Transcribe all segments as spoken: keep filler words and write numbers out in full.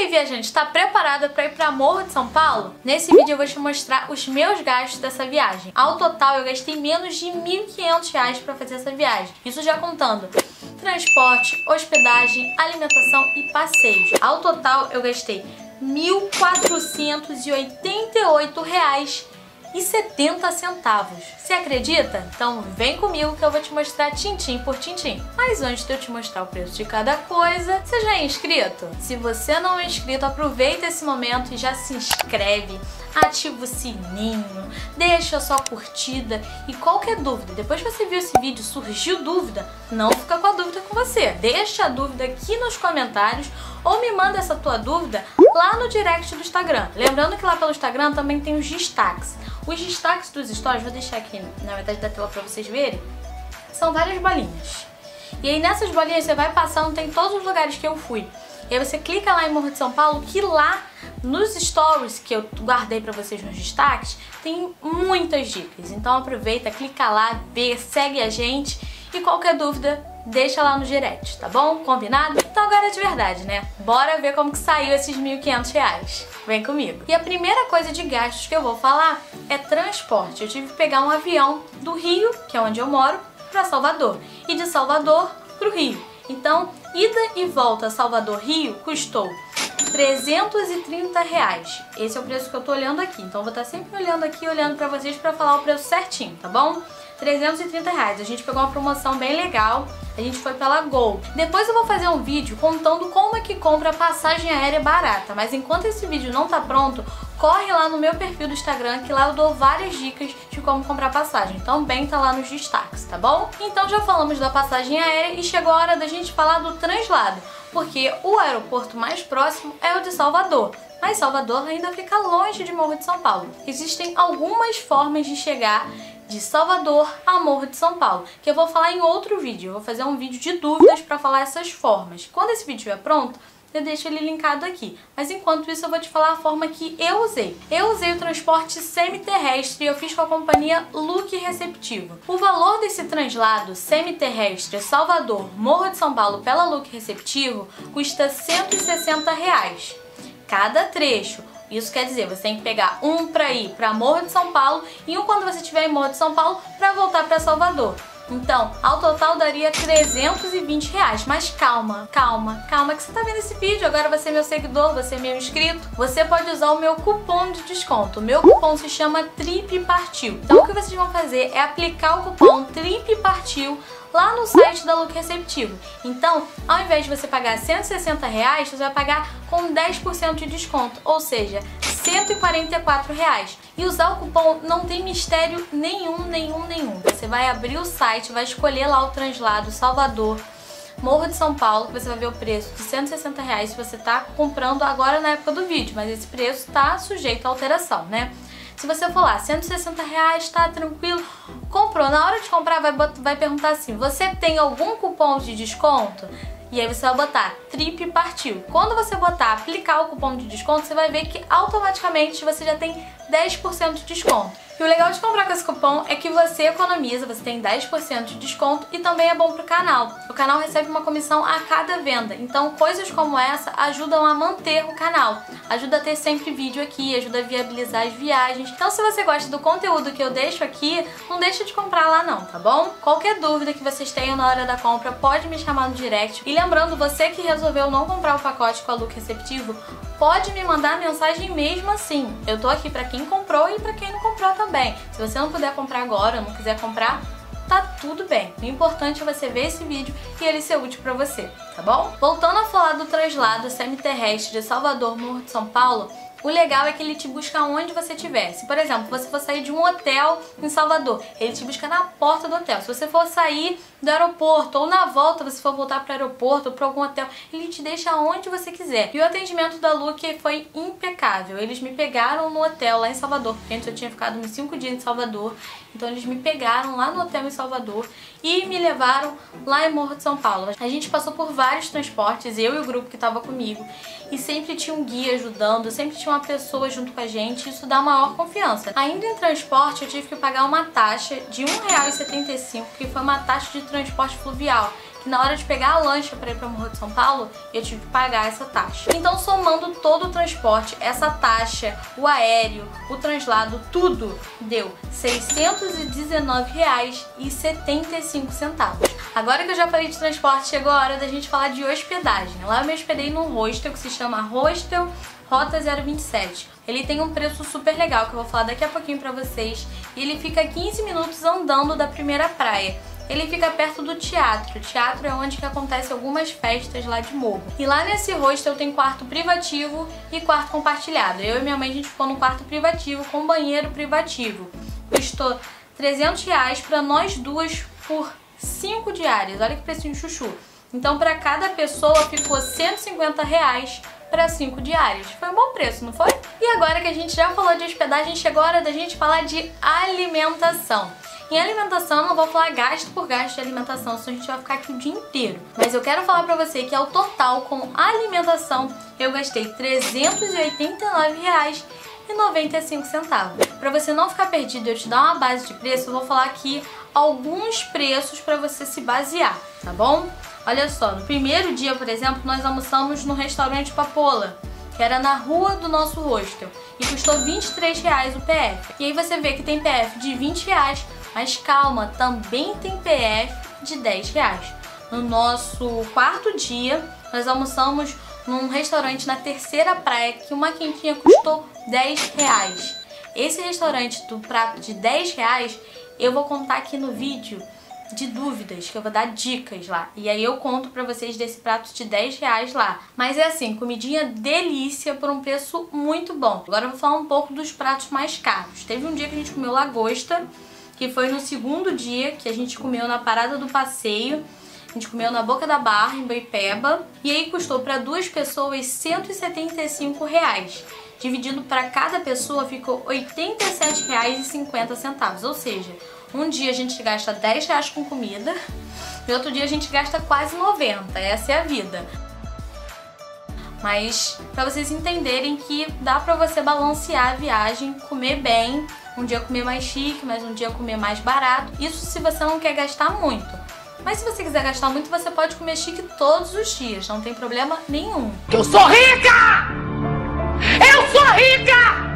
aí, viajante, tá preparada para ir para Morro de São Paulo? Nesse vídeo eu vou te mostrar os meus gastos dessa viagem. Ao total eu gastei menos de mil e quinhentos reais para fazer essa viagem. Isso já contando transporte, hospedagem, alimentação e passeios. Ao total eu gastei mil quatrocentos e oitenta e oito reais e setenta centavos. Você acredita? Então vem comigo que eu vou te mostrar tintim por tintim. Mas antes de eu te mostrar o preço de cada coisa, você já é inscrito? Se você não é inscrito, aproveita esse momento e já se inscreve, ativa o sininho, deixa a sua curtida e qualquer dúvida, depois que você viu esse vídeo, surgiu dúvida, não fica com a dúvida com você. Deixa a dúvida aqui nos comentários ou me manda essa tua dúvida lá no direct do Instagram. Lembrando que lá pelo Instagram também tem os destaques. Os destaques dos stories, vou deixar aqui na metade da tela pra vocês verem, são várias bolinhas. E aí nessas bolinhas você vai passando, tem todos os lugares que eu fui. E aí você clica lá em Morro de São Paulo, que lá nos stories que eu guardei pra vocês nos destaques, tem muitas dicas. Então aproveita, clica lá, vê, segue a gente e qualquer dúvida deixa lá no direct, tá bom? Combinado? Então agora é de verdade, né? Bora ver como que saiu esses mil e quinhentos reais. Vem comigo. E a primeira coisa de gastos que eu vou falar é transporte. Eu tive que pegar um avião do Rio, que é onde eu moro, para Salvador. E de Salvador pro Rio. Então, ida e volta Salvador-Rio custou trezentos e trinta reais. Esse é o preço que eu tô olhando aqui. Então eu vou estar sempre olhando aqui, olhando pra vocês pra falar o preço certinho, tá bom? trezentos e trinta reais. A gente pegou uma promoção bem legal. A gente foi pela Gol. Depois eu vou fazer um vídeo contando como é que compra passagem aérea barata. Mas enquanto esse vídeo não tá pronto, corre lá no meu perfil do Instagram, que lá eu dou várias dicas de como comprar passagem. Também tá lá nos destaques, tá bom? Então já falamos da passagem aérea e chegou a hora da gente falar do translado, porque o aeroporto mais próximo é o de Salvador. Mas Salvador ainda fica longe de Morro de São Paulo. Existem algumas formas de chegar de Salvador a Morro de São Paulo, que eu vou falar em outro vídeo. Eu vou fazer um vídeo de dúvidas para falar essas formas. Quando esse vídeo estiver pronto, eu deixo ele linkado aqui. Mas enquanto isso, eu vou te falar a forma que eu usei. Eu usei o transporte semiterrestre e eu fiz com a companhia Look Receptivo. O valor desse translado semiterrestre Salvador Morro de São Paulo pela Look Receptivo custa cento e sessenta reais cada trecho. Isso quer dizer, você tem que pegar um para ir para Morro de São Paulo e um quando você estiver em Morro de São Paulo para voltar para Salvador. Então, ao total daria trezentos e vinte reais. Mas calma, calma, calma que você tá vendo esse vídeo. Agora você é meu seguidor, você é meu inscrito. Você pode usar o meu cupom de desconto. O meu cupom se chama TripPartiu. Então o que vocês vão fazer é aplicar o cupom TripPartiu lá no site da Look Receptivo. Então, ao invés de você pagar cento e sessenta reais, você vai pagar com dez por cento de desconto, ou seja, cento e quarenta e quatro reais. E usar o cupom não tem mistério nenhum, nenhum, nenhum. Você vai abrir o site, vai escolher lá o translado Salvador Morro de São Paulo, que você vai ver o preço de cento e sessenta reais se você tá comprando agora na época do vídeo, mas esse preço tá sujeito a alteração, né? Se você for lá, cento e sessenta reais, tá tranquilo, comprou. Na hora de comprar, vai, vai perguntar assim, você tem algum cupom de desconto? E aí você vai botar TripPartiu. Quando você botar, aplicar o cupom de desconto, você vai ver que automaticamente você já tem dez por cento de desconto. E o legal de comprar com esse cupom é que você economiza, você tem dez por cento de desconto e também é bom pro canal. O canal recebe uma comissão a cada venda, então coisas como essa ajudam a manter o canal, ajuda a ter sempre vídeo aqui, ajuda a viabilizar as viagens. Então se você gosta do conteúdo que eu deixo aqui, não deixa de comprar lá não, tá bom? Qualquer dúvida que vocês tenham na hora da compra, pode me chamar no direct. E lembrando, você que resolveu não comprar o pacote com a Look Receptivo, pode me mandar mensagem mesmo assim. Eu tô aqui pra quem comprou e pra quem não comprou também. Bem, se você não puder comprar agora, não quiser comprar, tá tudo bem. O importante é você ver esse vídeo e ele ser útil pra você, tá bom? Voltando a falar do translado semiterrestre de Salvador Morro de São Paulo, o legal é que ele te busca onde você estiver. Se, por exemplo, você for sair de um hotel em Salvador, ele te busca na porta do hotel. Se você for sair do aeroporto ou na volta, você for voltar para o aeroporto ou para algum hotel, ele te deixa onde você quiser. E o atendimento da Look foi impecável. Eles me pegaram no hotel lá em Salvador, porque antes eu tinha ficado uns cinco dias em Salvador. Então eles me pegaram lá no hotel em Salvador e me levaram lá em Morro de São Paulo. A gente passou por vários transportes, eu e o grupo que estava comigo. E sempre tinha um guia ajudando, sempre tinha uma pessoa junto com a gente, isso dá maior confiança. Ainda em transporte, eu tive que pagar uma taxa de um real e setenta e cinco, que foi uma taxa de transporte fluvial, que na hora de pegar a lancha pra ir pra Morro de São Paulo, eu tive que pagar essa taxa. Então, somando todo o transporte, essa taxa, o aéreo, o translado, tudo, deu seiscentos e dezenove reais e setenta e cinco centavos. Agora que eu já falei de transporte, chegou a hora da gente falar de hospedagem. Lá eu me hospedei num hostel que se chama Hostel Rota zero vinte e sete. Ele tem um preço super legal que eu vou falar daqui a pouquinho pra vocês. E ele fica quinze minutos andando da primeira praia. Ele fica perto do teatro. O teatro é onde que acontece algumas festas lá de Morro. E lá nesse hostel tem quarto privativo e quarto compartilhado. Eu e minha mãe, a gente ficou num quarto privativo com banheiro privativo. Custou trezentos reais pra nós duas por cinco diárias. Olha que precinho chuchu. Então pra cada pessoa ficou cento e cinquenta reais para cinco diárias. Foi um bom preço, não foi? E agora que a gente já falou de hospedagem, chegou a hora da gente falar de alimentação. Em alimentação, eu não vou falar gasto por gasto de alimentação, senão a gente vai ficar aqui o dia inteiro. Mas eu quero falar pra você que ao total, com alimentação, eu gastei trezentos e oitenta e nove reais e noventa e cinco centavos. Pra você não ficar perdido e eu te dar uma base de preço, eu vou falar aqui alguns preços pra você se basear, tá bom? Olha só, no primeiro dia, por exemplo, nós almoçamos no restaurante Papola, que era na rua do nosso hostel, e custou vinte e três reais o P F. E aí você vê que tem P F de vinte reais, mas calma, também tem P F de dez reais. No nosso quarto dia, nós almoçamos num restaurante na terceira praia, que uma quentinha custou dez reais. Esse restaurante do prato de dez reais, eu vou contar aqui no vídeo de dúvidas, que eu vou dar dicas lá. E aí eu conto pra vocês desse prato de dez reais lá. Mas é assim, comidinha delícia por um preço muito bom. Agora eu vou falar um pouco dos pratos mais caros. Teve um dia que a gente comeu lagosta, que foi no segundo dia, que a gente comeu na parada do passeio. A gente comeu na Boca da Barra, em Boipeba. E aí custou pra duas pessoas cento e setenta e cinco reais. Dividido pra cada pessoa ficou oitenta e sete reais e cinquenta centavos. Ou seja, um dia a gente gasta dez reais com comida e outro dia a gente gasta quase noventa. Essa é a vida. Mas pra vocês entenderem que dá pra você balancear a viagem, comer bem, um dia comer mais chique, mas um dia comer mais barato. Isso se você não quer gastar muito. Mas se você quiser gastar muito, você pode comer chique todos os dias, não tem problema nenhum. Eu sou rica! Eu sou rica!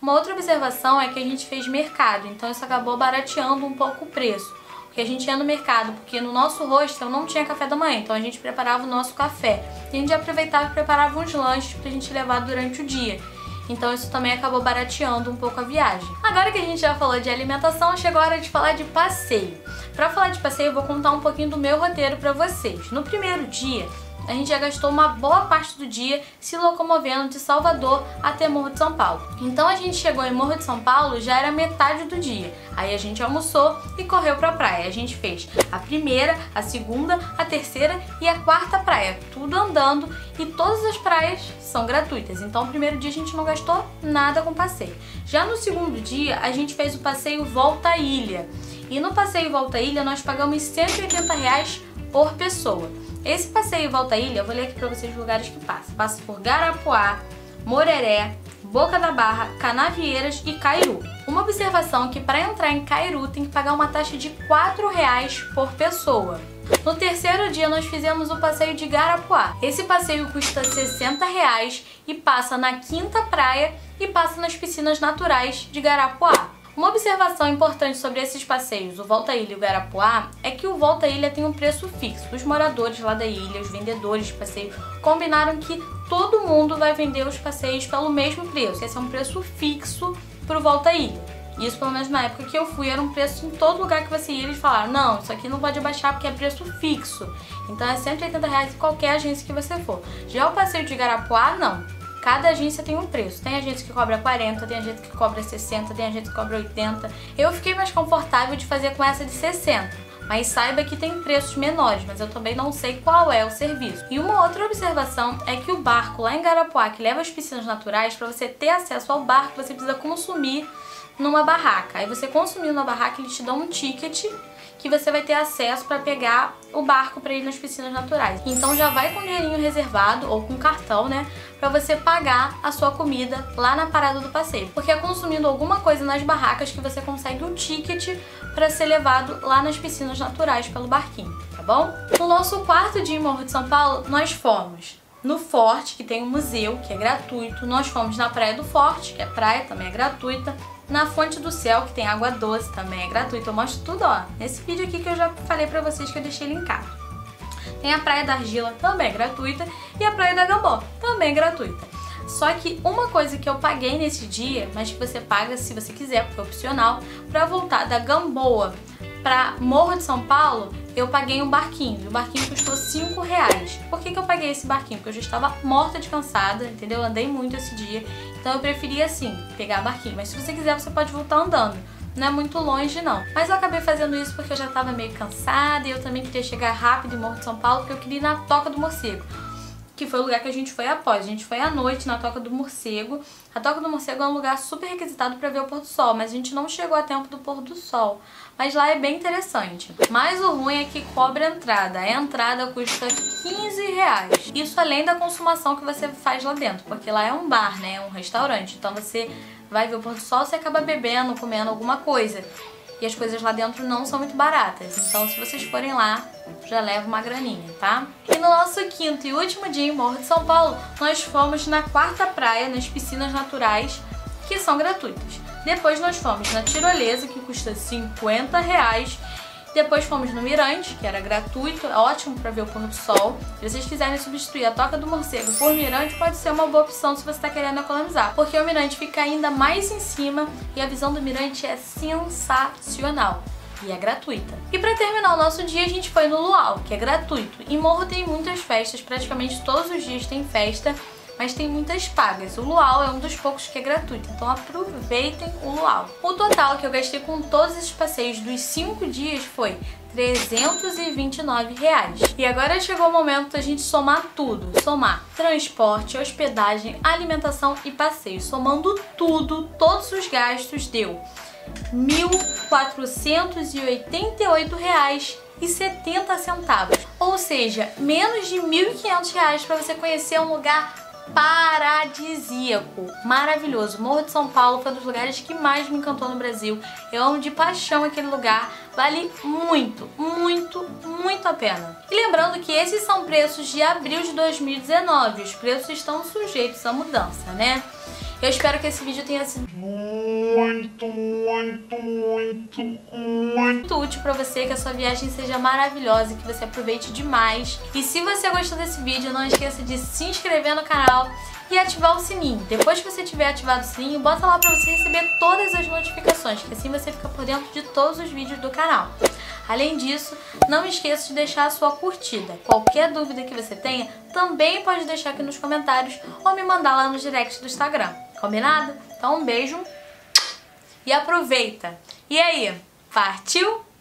Uma outra observação é que a gente fez mercado, então isso acabou barateando um pouco o preço. Porque a gente ia no mercado, porque no nosso hostel não tinha café da manhã, então a gente preparava o nosso café. E a gente aproveitava e preparava uns lanches pra gente levar durante o dia. Então isso também acabou barateando um pouco a viagem. Agora que a gente já falou de alimentação, chegou a hora de falar de passeio. Pra falar de passeio, eu vou contar um pouquinho do meu roteiro pra vocês. No primeiro dia, a gente já gastou uma boa parte do dia se locomovendo de Salvador até Morro de São Paulo. Então a gente chegou em Morro de São Paulo, já era metade do dia. Aí a gente almoçou e correu pra praia. A gente fez a primeira, a segunda, a terceira e a quarta praia. Tudo andando, e todas as praias são gratuitas. Então o primeiro dia a gente não gastou nada com passeio. Já no segundo dia a gente fez o passeio Volta à Ilha. E no passeio Volta à Ilha nós pagamos cento e oitenta reais por pessoa. Esse passeio Volta à Ilha, eu vou ler aqui pra vocês os lugares que passa. Passa por Garapuá, Moreré, Boca da Barra, Canavieiras e Cairu. Uma observação é que para entrar em Cairu tem que pagar uma taxa de quatro reais por pessoa. No terceiro dia nós fizemos o passeio de Garapuá. Esse passeio custa sessenta reais e passa na quinta praia e passa nas piscinas naturais de Garapuá. Uma observação importante sobre esses passeios, o Volta à Ilha e o Garapuá, é que o Volta à Ilha tem um preço fixo. Os moradores lá da ilha, os vendedores de passeio, combinaram que todo mundo vai vender os passeios pelo mesmo preço. Esse é um preço fixo pro Volta à Ilha. Isso, pelo menos na época que eu fui, era um preço em todo lugar que você ia. Eles falaram, não, isso aqui não pode abaixar porque é preço fixo. Então é cento e oitenta reais em qualquer agência que você for. Já o passeio de Garapuá, não. Cada agência tem um preço. Tem agência que cobra quarenta, tem agência que cobra sessenta, tem agência que cobra oitenta. Eu fiquei mais confortável de fazer com essa de sessenta. Mas saiba que tem preços menores, mas eu também não sei qual é o serviço. E uma outra observação é que o barco lá em Garapuá, que leva as piscinas naturais, para você ter acesso ao barco, você precisa consumir numa barraca. Aí você consumindo na barraca, eles te dão um ticket que você vai ter acesso para pegar o barco para ir nas piscinas naturais. Então já vai com dinheirinho reservado ou com cartão, né, para você pagar a sua comida lá na parada do passeio, porque é consumindo alguma coisa nas barracas que você consegue um ticket para ser levado lá nas piscinas naturais pelo barquinho, tá bom? No nosso quarto dia em Morro de São Paulo, nós fomos no Forte, que tem um museu, que é gratuito. Nós fomos na Praia do Forte, que é praia, também é gratuita. Na Fonte do Céu, que tem água doce, também é gratuita. Eu mostro tudo, ó, nesse vídeo aqui que eu já falei pra vocês, que eu deixei linkado. Tem a Praia da Argila, também é gratuita. E a Praia da Gambó, também é gratuita. Só que uma coisa que eu paguei nesse dia, mas que você paga se você quiser, porque é opcional, pra voltar da Gamboa pra Morro de São Paulo, eu paguei um barquinho. O barquinho custou cinco reais. Por que que eu paguei esse barquinho? Porque eu já estava morta de cansada, entendeu? Eu andei muito esse dia, então eu preferi assim, pegar barquinho. Mas se você quiser, você pode voltar andando. Não é muito longe, não. Mas eu acabei fazendo isso porque eu já estava meio cansada e eu também queria chegar rápido em Morro de São Paulo, porque eu queria ir na Toca do Morcego, que foi o lugar que a gente foi após. A gente foi à noite na Toca do Morcego. A Toca do Morcego é um lugar super requisitado para ver o pôr do sol, mas a gente não chegou a tempo do pôr do sol. Mas lá é bem interessante. Mas o ruim é que cobra entrada. A entrada custa quinze reais. Isso além da consumação que você faz lá dentro, porque lá é um bar, né? É um restaurante. Então você vai ver o pôr do sol, você acaba bebendo, comendo alguma coisa. E as coisas lá dentro não são muito baratas. Então se vocês forem lá, já leva uma graninha, tá? E no nosso quinto e último dia em Morro de São Paulo, nós fomos na quarta praia, nas piscinas naturais, que são gratuitas. Depois nós fomos na tirolesa, que custa cinquenta reais. Depois fomos no Mirante, que era gratuito, ótimo pra ver o pôr do sol. Se vocês quiserem substituir a Toca do Morcego por Mirante, pode ser uma boa opção se você tá querendo economizar, porque o Mirante fica ainda mais em cima e a visão do Mirante é sensacional. E é gratuita. E pra terminar o nosso dia, a gente foi no Luau, que é gratuito. Em Morro tem muitas festas, praticamente todos os dias tem festa, mas tem muitas pagas. O Luau é um dos poucos que é gratuito, então aproveitem o Luau. O total que eu gastei com todos esses passeios dos cinco dias foi trezentos e vinte e nove reais. E agora chegou o momento da gente somar tudo. Somar transporte, hospedagem, alimentação e passeio. Somando tudo, todos os gastos, deu mil quatrocentos e oitenta e oito reais e setenta centavos, ou seja, menos de mil e quinhentos reais para você conhecer um lugar paradisíaco, maravilhoso. Morro de São Paulo foi um dos lugares que mais me encantou no Brasil. Eu amo de paixão aquele lugar. Vale muito, muito, muito a pena. E lembrando que esses são preços de abril de dois mil e dezenove. Os preços estão sujeitos à mudança, né? Eu espero que esse vídeo tenha sido muito, muito, muito, muito útil pra você, que a sua viagem seja maravilhosa, que você aproveite demais. E se você gostou desse vídeo, não esqueça de se inscrever no canal e ativar o sininho. Depois que você tiver ativado o sininho, bota lá pra você receber todas as notificações, que assim você fica por dentro de todos os vídeos do canal. Além disso, não esqueça de deixar a sua curtida. Qualquer dúvida que você tenha, também pode deixar aqui nos comentários ou me mandar lá no direct do Instagram. Combinado? Então um beijo e aproveita! E aí, partiu?